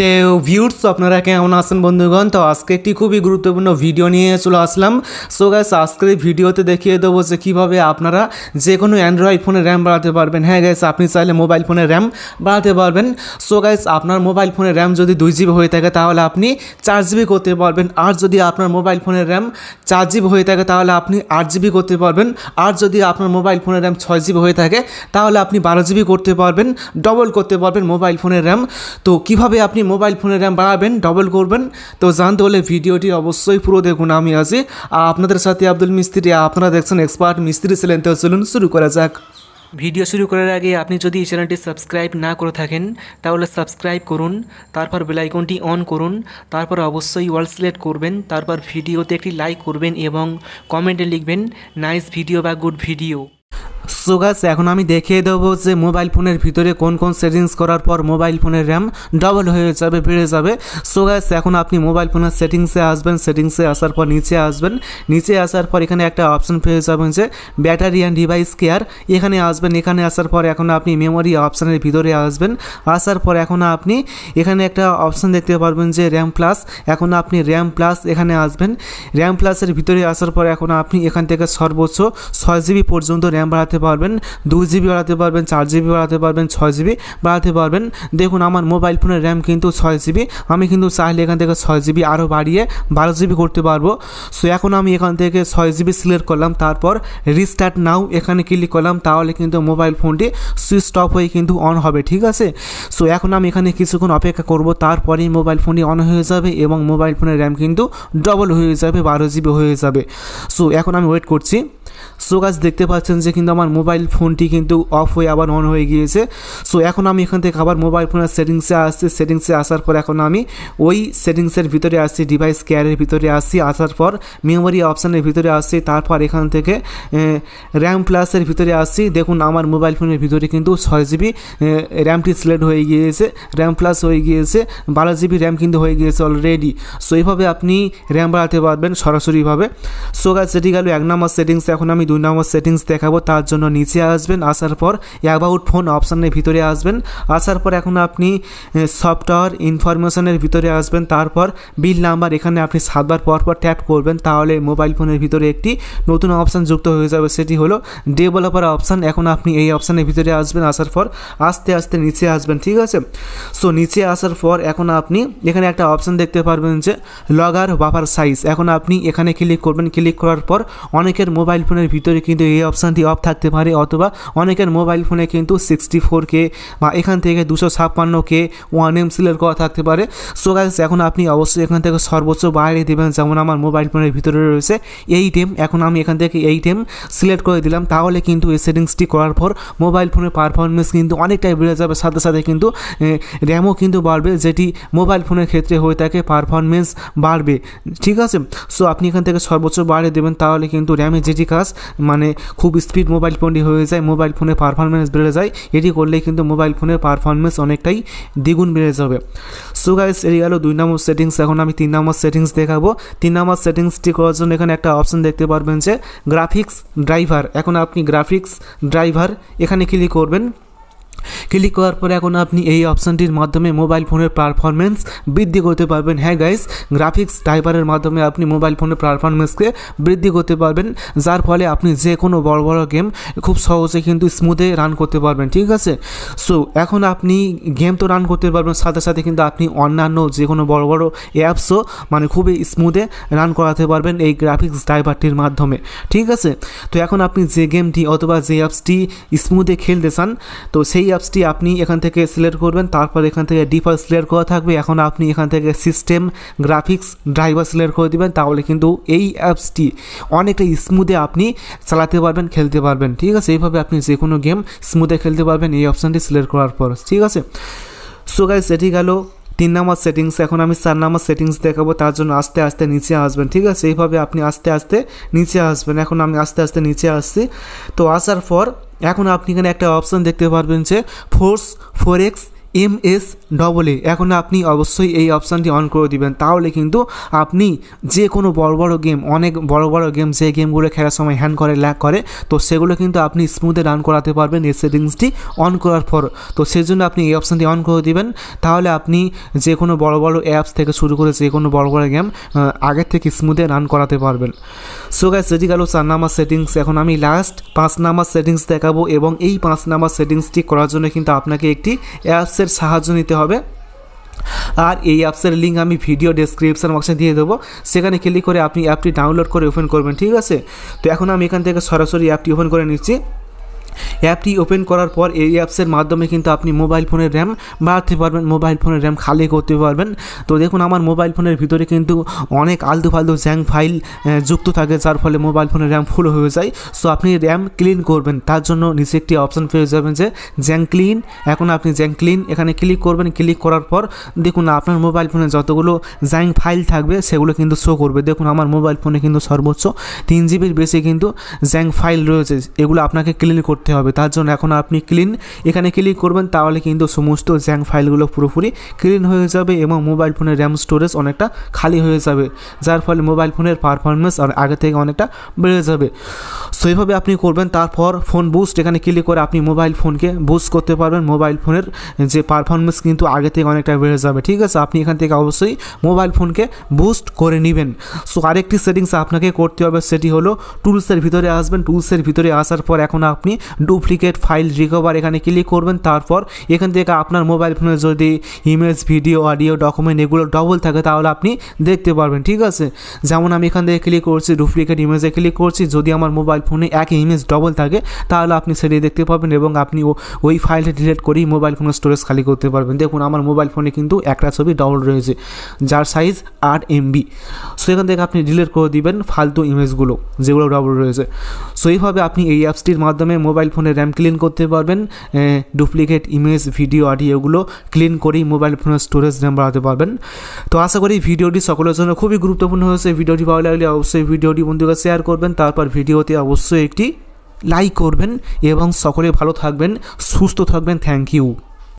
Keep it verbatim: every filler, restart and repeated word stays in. তো ভিউয়ার্স আপনারা কেমন আছেন বন্ধুগণ। তো আজকে একটি খুবই গুরুত্বপূর্ণ ভিডিও নিয়ে চলে আসলাম। সো গাইস আজকের ভিডিওতে দেখিয়ে দেবো যে কীভাবে আপনারা যে কোনো অ্যান্ড্রয়েড ফোনে র্যাম বাড়াতে পারবেন। হ্যাঁ গাইস, আপনি চাইলে মোবাইল ফোনে র্যাম বাড়াতে পারবেন। সো গাইস আপনার মোবাইল ফোনে র্যাম যদি দুই জিবি হয়ে থাকে তাহলে আপনি চার জিবি করতে পারবেন, আর যদি আপনার মোবাইল ফোনের র্যাম চার জিবি হয়ে থাকে তাহলে আপনি আট জিবি করতে পারবেন, আর যদি আপনার মোবাইল ফোনের র্যাম ছয় জিবি হয়ে থাকে তাহলে আপনি বারো জিবি করতে পারবেন, ডবল করতে পারবেন মোবাইল ফোনের র্যাম। তো কীভাবে আপনি মোবাইল ফোনের র্যাম বাড়াবেন, ডবল করবেন, তো জানতে হলে ভিডিওটি অবশ্যই পুরো দেখুন। আমি আছি আপনাদের সাথে আব্দুল মিস্ত্রি, আপনারা দেখছেন এক্সপার্ট মিস্ত্রি ছিলেন। তো চলুন শুরু করা যাক। ভিডিও শুরু করার আগে আপনি যদি এই চ্যানেলটি সাবস্ক্রাইব না করে থাকেন তাহলে সাবস্ক্রাইব করুন, তারপর বেল আইকনটি অন করুন, তারপর অবশ্যই অল সিলেক্ট করবেন, তারপর ভিডিওতে একটি লাইক করবেন এবং কমেন্টে লিখবেন নাইস ভিডিও বা গুড ভিডিও। সো গাইস এখন আমি দেখিয়ে দেবো যে মোবাইল ফোনের ভিতরে কোন কোন সেটিংস করার পর মোবাইল ফোনের র্যাম ডবল হয়ে যাবে, বেড়ে যাবে। সো গাইস এখন আপনি মোবাইল ফোনের সেটিংসে আসবেন, সেটিংসে আসার পর নিচে আসবেন, নিচে আসার পর এখানে একটা অপশন পেয়ে যাবেন যে ব্যাটারি অ্যান্ড ডিভাইস কেয়ার, এখানে আসবেন। এখানে আসার পর এখন আপনি মেমোরি অপশানের ভিতরে আসবেন, আসার পর এখন আপনি এখানে একটা অপশান দেখতে পারবেন যে র্যাম প্লাস, এখন আপনি র্যাম প্লাস এখানে আসবেন। র্যাম প্লাসের ভিতরে আসার পর এখন আপনি এখান থেকে সর্বোচ্চ ছয় জিবি পর্যন্ত র্যাম বাড়াতে পারবেন, দুই জিবি বাড়াতে পারবেন, চার জিবি বাড়াতে পারবেন, ছয় জিবি বাড়াতে পারবেন। দেখুন আমার মোবাইল ফোনের র্যাম কিন্তু ছয় জিবি, আমি কিন্তু চাইলে এখান থেকে ছয় জিবি আরও বাড়িয়ে বারো জিবি করতে পারবো। সো এখন আমি এখান থেকে ছয় জিবি সিলেক্ট করলাম, তারপর রিস্টার্ট নাও এখানে ক্লিক করলাম, তাহলে কিন্তু মোবাইল ফোনটি সুইচ অফ হয়ে কিন্তু অন হবে, ঠিক আছে। সো এখন আমি এখানে কিছুক্ষণ অপেক্ষা করব, তারপরেই মোবাইল ফোনটি অন হয়ে যাবে এবং মোবাইল ফোনের র্যাম কিন্তু ডবল হয়ে যাবে, বারো জিবি হয়ে যাবে। সো এখন আমি ওয়েট করছি। সো গাইস দেখতে পাচ্ছেন যে কিন্তু আমার মোবাইল ফোনটি কিন্তু অফ হয়ে আবার অন হয়ে গিয়েছে। সো এখন আমি এখান থেকে আবার মোবাইল ফোনের সেটিংসে আসছি, সেটিংসে আসার পর এখন আমি ওই সেটিংসের ভিতরে আসছি, ডিভাইস কেয়ারের ভিতরে আসছি, আসার পর মেমোরি অপশানের ভিতরে আসছি, তারপর এখান থেকে র্যাম প্লাসের ভিতরে আসছি। দেখুন আমার মোবাইল ফোনের ভিতরে কিন্তু ছয় জিবি র্যামটি সিলেক্ট হয়ে গিয়েছে, র্যাম প্লাস হয়ে গিয়েছে, বারো জিবি র্যাম কিন্তু হয়ে গিয়েছে অলরেডি। সো এইভাবে আপনি র্যাম বাড়াতে পারবেন সরাসরিভাবে। সো গাইস সেটি গেল এক নম্বর সেটিংস। এখন আমি দুই নম্বর সেটিংস দেখাবো, তার জন্য নিচে আসবেন, আসার পর অ্যাবাউট ফোন অপশানের ভিতরে আসবেন, আসার পর এখন আপনি সফটওয়্যার ইনফরমেশনের ভিতরে আসবেন, তারপর বিল নাম্বার এখানে আপনি সাতবার পর পর ট্যাপ করবেন, তাহলে মোবাইল ফোনের ভিতরে একটি নতুন অপশান যুক্ত হয়ে যাবে, সেটি হলো ডেভেলপার অপশান। এখন আপনি এই অপশানের ভিতরে আসবেন, আসার পর আস্তে আস্তে নিচে আসবেন, ঠিক আছে। সো নিচে আসার পর এখন আপনি এখানে একটা অপশান দেখতে পারবেন যে লগার বাফার সাইজ, এখন আপনি এখানে ক্লিক করবেন। ক্লিক করার পর অনেকের মোবাইল ফোনের ভিতরে কিন্তু এই অপশানটি অফ থাকতে পারে, অথবা অনেকের মোবাইল ফোনে কিন্তু সিক্সটি ফোর কে বা এখান থেকে দুশো ছাপ্পান্ন কে ওয়ান এম সিলেক্ট করা থাকতে পারে। সো গাইস এখন আপনি অবশ্যই এখান থেকে সর্বোচ্চ বাইরে দেবেন, যেমন আমার মোবাইল ফোনের ভিতরে রয়েছে এইট এম, এখন আমি এখান থেকে এইট এম সিলেক্ট করে দিলাম, তাহলে কিন্তু এই সেটিংসটি করার পর মোবাইল ফোনের পারফরমেন্স কিন্তু অনেকটাই বেড়ে যাবে, সাথে সাথে কিন্তু র্যামও কিন্তু বাড়বে, যেটি মোবাইল ফোনের ক্ষেত্রে হয়ে থাকে, পারফরমেন্স বাড়বে, ঠিক আছে। সো আপনি এখান থেকে সর্বোচ্চ বাইরে দেবেন, তাহলে কিন্তু র্যামে যেটি কাজ মানে খুব স্পিড মোবাইল ফোনটি হয়ে যায়, মোবাইল ফোনের পারফরমেন্স বেড়ে যায়, এটি করলে কিন্তু মোবাইল ফোনের পারফরমেন্স অনেকটাই দ্বিগুণ বেড়ে যাবে। সো গাইস এটি গেল দুই নম্বর সেটিংস। এখন আমি তিন নম্বর সেটিংস দেখাবো। তিন নম্বর সেটিংসটি করার জন্য এখানে একটা অপশন দেখতে পারবেন যে গ্রাফিক্স ড্রাইভার, এখন আপনি গ্রাফিক্স ড্রাইভার এখানে ক্লিক করবেন। ক্লিক করার পরে এখন আপনি এই অপশানটির মাধ্যমে মোবাইল ফোনের পারফরমেন্স বৃদ্ধি করতে পারবেন। হ্যাঁ গাইস, গ্রাফিক্স ড্রাইভারের মাধ্যমে আপনি মোবাইল ফোনের পারফরমেন্সকে বৃদ্ধি করতে পারবেন, যার ফলে আপনি যে কোনো বড় বড় গেম খুব সহজে কিন্তু স্মুথে রান করতে পারবেন, ঠিক আছে। সো এখন আপনি গেম তো রান করতে পারবেন, সাথে সাথে কিন্তু আপনি অন্যান্য যে কোনো বড় বড় অ্যাপসও মানে খুবই স্মুথে রান করাতে পারবেন এই গ্রাফিক্স ড্রাইভারটির মাধ্যমে, ঠিক আছে। তো এখন আপনি যে গেমটি অথবা যে অ্যাপসটি স্মুথে খেলতে চান, তো সেই অ্যাপসটি আপনি এখান থেকে সিলেক্ট করবেন, তারপর এখান থেকে ডিফল্ট সিলেক্ট করা থাকবে, এখন আপনি এখান থেকে সিস্টেম গ্রাফিক্স ড্রাইভার সিলেক্ট করে দেবেন, তাহলে কিন্তু এই অ্যাপসটি অনেকটা স্মুথে আপনি চালাতে পারবেন, খেলতে পারবেন, ঠিক আছে। এইভাবে আপনি যে কোনো গেম স্মুথে খেলতে পারবেন এই অপশানটি সিলেক্ট করার পর, ঠিক আছে। সো গাইস এটি গেল তিন নম্বর সেটিংস। এখন আমি চার নম্বর সেটিংস দেখাবো, তার জন্য আস্তে আস্তে নিচে আসবেন, ঠিক আছে। এইভাবে আপনি আস্তে আস্তে নিচে আসবেন। এখন আমি আস্তে আস্তে নিচে আসছি, তো আসার পর এখন আপনি এখানে একটা অপশান দেখতে পারবেন যে force four X M S double A एखो आपनी अवश्य ये अपशनटी अन कर देवें ताहले किन्तु आपनी जे कोनो बड़ बड़ो गेम अनेक बड़ो बड़ो गेम जे गेमगुलो खेलार समय हैंग करे लैग करे तो सेगुलो किन्तु आपनी स्मुथे रान कराते पारबेन ए सेटिंग्सटी अन करार पर तो सेइजोन्नो आपनी ए अपशनटी अन कर देवें ताहले आपनी जे कोनो बड़ बड़ो एप्स थेके शुरू करे जे कोनो बड़ बड़ो गेम आगे थेके स्मुथे रान कराते पारबेन। सो गाइस एटी गेलो चार नम्बर सेटिंग्स। एखोन आमी लास्ट पाँच नम्बर सेटिंग्स देखाबो एबं एई पाँच नम्बर सेटिंग्सटी करार जोन्नो किन्तु आपनाके एकटी एप्स সাহায্য নিতে হবে और ये एप्सर लिंक हमें भिडियो डेस्क्रिपशन बक्से दिए देव से क्लिक कर अपनी एप्टी डाउनलोड कर ओपन करबें। ठीक है तो एखन एखान सरासरि एप्टी ओपन कर निच्छि। एप्टी ओपन करार पर ये एप्सर माध्यमे किन्तु आपनी मोबाइल फोन रैम बाढ़ाते पारबेन मोबाइल फोन रैम खाली करते पारबेन। तो देखो आमार मोबाइल फोन भितरे किन्तु अनेक आलतू फालतू जैंग फाइल जुक्त थाके जार फले मोबाइल फोन रैम फुल हो जाए। सो आपनी रैम क्लिन करबेन तार जोन्नो नीचे एकटी अपशन पेये जाबेन जे जैंग क्लिन। एखन आपनी जैंग क्लिन एखाने क्लिक करबेन। क्लिक करार पर देखुन आपनार मोबाइल फोने जतगुलो जैंग फाइल थाकबे सेगुलो किन्तु शो करबे। देखुन आमार मोबाइल फोने किन्तु सर्वोच्च तीन जिबिर बेशि किन्तु जैंग फाइल रयेछे एगुलो आपनाके क्लिन करते तार जोन्नो एखन आपनी क्लिन एखाने क्लिक करबेन ताहले किन्तु समस्त जैंग फाइलगुलो पुरोपुरी क्लिन हो जाबे एबं मोबाइल फोनेर रैम स्टोरेज अनेकटा खाली हो जाबे जार फले मोबाइल फोनेर परफरमेंस और आगे थेके अनेकटा बेड़े जाबे। सो एइभाबे आपनी करबेन। तारपर फोन बुस्ट एखाने क्लिक करे आपनी मोबाइल फोनके बुस्ट करते पारबेन मोबाइल फोनेर जे परफरमेंस किन्तु आगे थेके अनेकटा बेड़े जाबे। ठीक आछे आपनी एखान थेके अवश्यई मोबाइल फोनके बुस्ट करे नेबेन। सो आरेकटी सेटिंग्स आपनाके करते होबे सेटी हलो टुल्सের ভিতরে আসবেন। टुल्सের ভিতরে আসার পর এখন আপনি डुप्लिकेट फाइल रिकवर एखे क्लिक करबें। तारपर एखान आपनर मोबाइल फोन जदि इमेज भिडियो अडियो डकुमेंट एगुलो डबल थाके ताहले आपनी देखते पारबेन। ठीक आछे जेमन आमि एखान थेके क्लिक करछि डुप्लिकेट इमेजे क्लिक करछि जदि आमार मोबाइल फोने एक इमेज डबल थाके ताहले आपनी सेटाई देखते पाबेन एबं आपनी ओई फाइलटा डिलीट करेई मोबाइल फोन स्टोरेज खाली करते पारबेन। देखुन आमार मोबाइल फोने किन्तु एकटा छवि डबल रयेछे जार साइज आठ एमबी। सो एखान थेके आपनी डिलीट करे दिबेन फालतू इमेजगुलो जेगुलो डबल रयेछे। सो एइभाবে আপনি এই অ্যাপসটির মাধ্যমে मोबाइल फोने रैम क्लिन करते पारबेन डुप्लिकेट इमेज भिडियो अडियोगुलो क्लिन कर मोबाइल फोन स्टोरेज रैम बढ़ाते पारबेन। तो आशा करी भिडियोटी सकलेर जोन्नो खूब गुरुत्वपूर्ण होयेछे। भिडियोटी भालो लागले अवश्य भिडियोटी बंधुदेर शेयर करबेन। तारपर भिडियोते अवश्य एकटी लाइक करबेन एबं सकले भालो थाकबेन सुस्थ थाकबेन। Thank you.